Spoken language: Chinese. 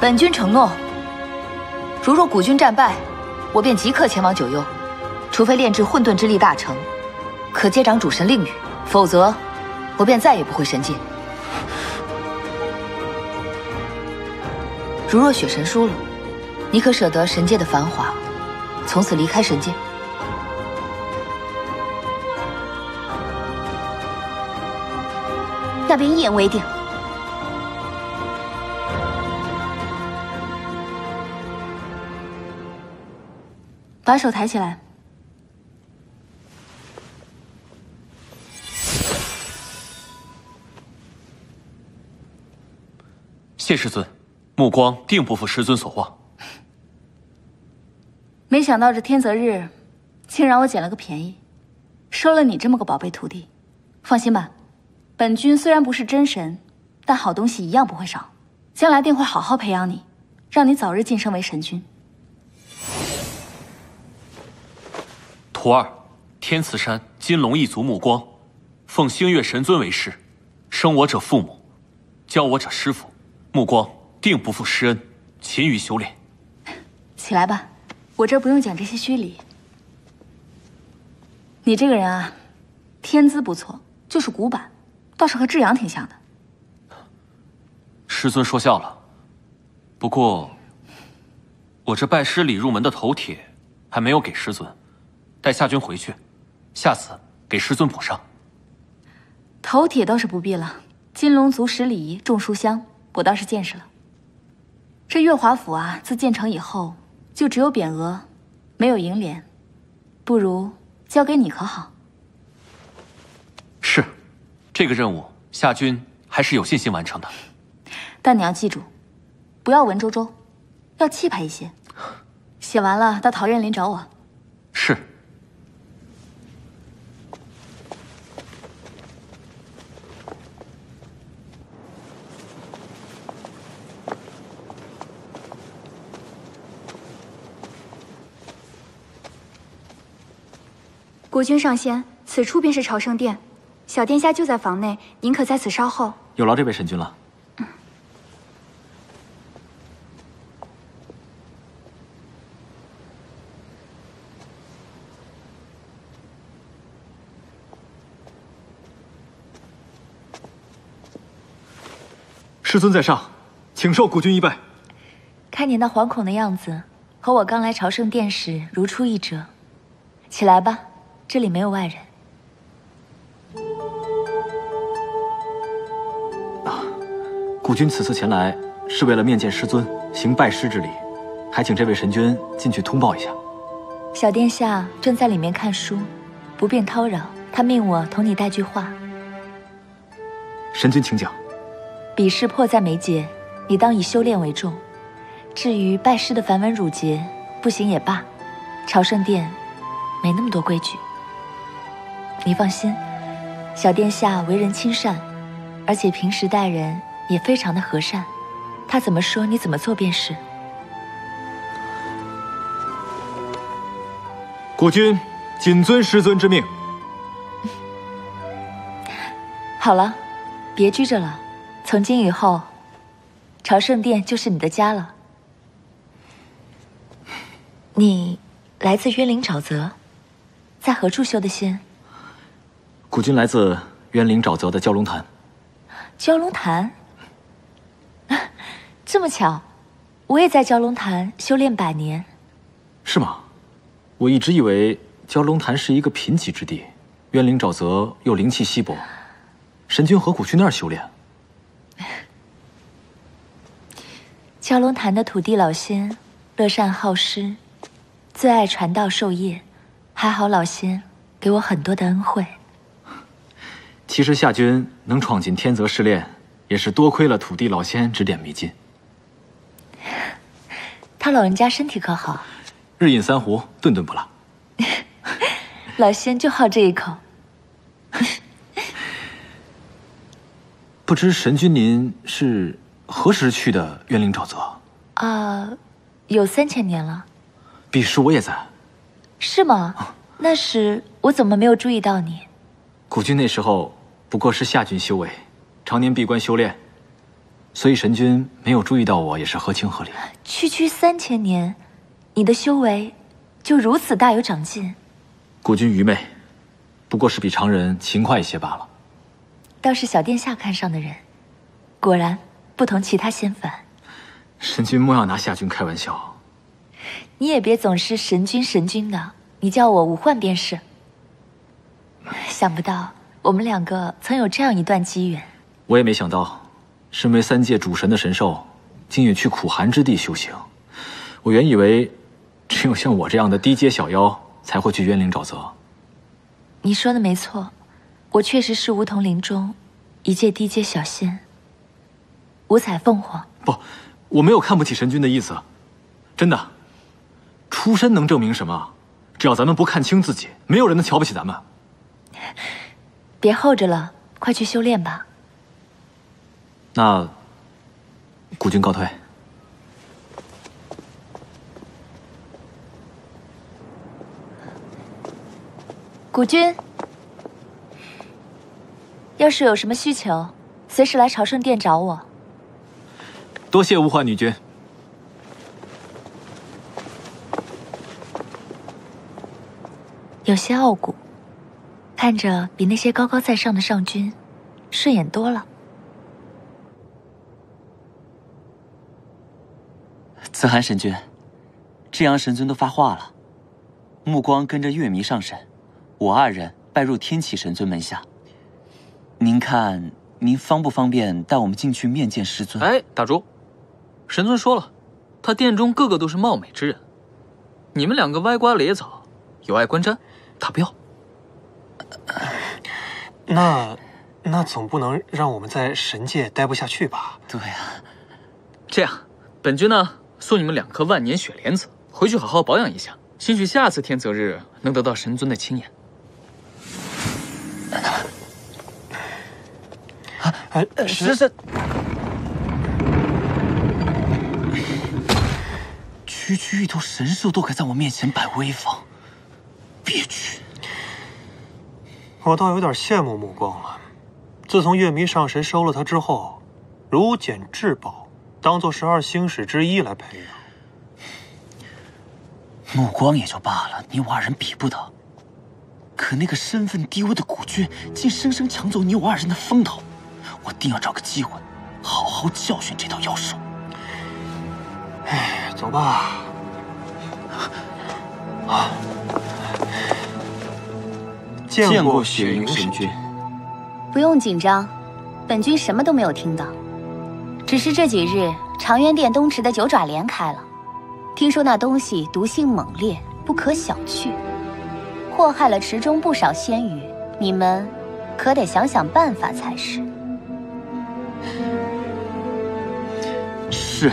本君承诺，如若古军战败，我便即刻前往九幽，除非炼制混沌之力大成，可接掌主神令域，否则我便再也不回神界。如若雪神输了，你可舍得神界的繁华，从此离开神界？ 那便一言为定。把手抬起来。谢师尊，目光定不负师尊所望。没想到这天择日，竟让我捡了个便宜，收了你这么个宝贝徒弟。放心吧。 本君虽然不是真神，但好东西一样不会少，将来定会好好培养你，让你早日晋升为神君。徒儿，天慈山金龙一族目光，奉星月神尊为师，生我者父母，教我者师父，目光定不负师恩，勤于修炼。起来吧，我这不用讲这些虚礼。你这个人啊，天资不错，就是古板。 倒是和志阳挺像的。师尊说笑了，不过我这拜师礼入门的头帖还没有给师尊，待夏君回去，下次给师尊补上。头帖倒是不必了，金龙族识礼仪重书香，我倒是见识了。这月华府啊，自建成以后就只有匾额，没有楹联，不如交给你可好？是。 这个任务，夏君还是有信心完成的。但你要记住，不要文绉绉，要气派一些。写完了到桃苑林找我。是。国君上仙，此处便是朝圣殿。 小殿下就在房内，您可在此稍候。有劳这位神君了。嗯、师尊在上，请受古君一拜。看你那惶恐的样子，和我刚来朝圣殿时如出一辙。起来吧，这里没有外人。 古君此次前来是为了面见师尊，行拜师之礼，还请这位神君进去通报一下。小殿下正在里面看书，不便叨扰，他命我同你带句话。神君请讲。比试迫在眉睫，你当以修炼为重，至于拜师的繁文缛节，不行也罢。朝圣殿没那么多规矩，你放心，小殿下为人亲善，而且平时待人。 也非常的和善，他怎么说你怎么做便是。古君谨遵师尊之命。好了，别拘着了，从今以后，朝圣殿就是你的家了。你来自渊灵沼泽，在何处修的仙？古君来自渊灵沼泽的蛟龙潭。蛟龙潭。 这么巧，我也在蛟龙潭修炼百年，是吗？我一直以为蛟龙潭是一个贫瘠之地，渊灵沼泽又灵气稀薄，神君何苦去那儿修炼？蛟龙潭的土地老仙乐善好施，最爱传道授业，还好老仙给我很多的恩惠。其实夏君能闯进天择试炼，也是多亏了土地老仙指点迷津。 他老人家身体可好？日饮三壶，顿顿不落。老仙就好这一口。不知神君您是何时去的渊灵沼泽？啊，有3000年了。彼时我也在。是吗？啊、那时我怎么没有注意到你？古君那时候不过是下君修为，常年闭关修炼，所以神君没有注意到我也是合情合理。区区3000年，你的修为就如此大有长进。古君愚昧，不过是比常人勤快一些罢了。倒是小殿下看上的人，果然不同其他仙凡。神君莫要拿夏君开玩笑。你也别总是神君的，你叫我武幻便是。想不到我们两个曾有这样一段机缘。我也没想到。 身为3界主神的神兽，竟也去苦寒之地修行。我原以为，只有像我这样的低阶小妖才会去渊灵沼泽。你说的没错，我确实是梧桐林中一介低阶小仙，五彩凤凰。不，我没有看不起神君的意思，真的。出身能证明什么？只要咱们不看清自己，没有人能瞧不起咱们。别候着了，快去修炼吧。 那，古君告退。古君，要是有什么需求，随时来朝圣殿找我。多谢无患女君。有些傲骨，看着比那些高高在上的上君顺眼多了。 子涵神君，至阳神尊都发话了，目光跟着月迷上神，我二人拜入天启神尊门下。您看，您方不方便带我们进去面见师尊？哎，打住！神尊说了，他殿中个个都是貌美之人，你们两个歪瓜裂枣，有碍观瞻，他不要。那总不能让我们在神界待不下去吧？对啊，这样，本君呢？ 送你们2颗万年雪莲子，回去好好保养一下，兴许下次天择日能得到神尊的青眼。是。区区一头神兽都敢在我面前摆威风，憋屈！我倒有点羡慕目光了。自从月迷上神收了他之后，如捡至宝。 当做12星矢之一来培养，目光也就罢了，你我二人比不得。可那个身份低微的古君，竟生生抢走你我二人的风头，我定要找个机会，好好教训这头妖兽。哎，走吧。啊！见过雪莹神君。不用紧张，本君什么都没有听到。 只是这几日，长渊殿东池的9爪莲开了，听说那东西毒性猛烈，不可小觑，祸害了池中不少仙鱼。你们可得想想办法才是。是。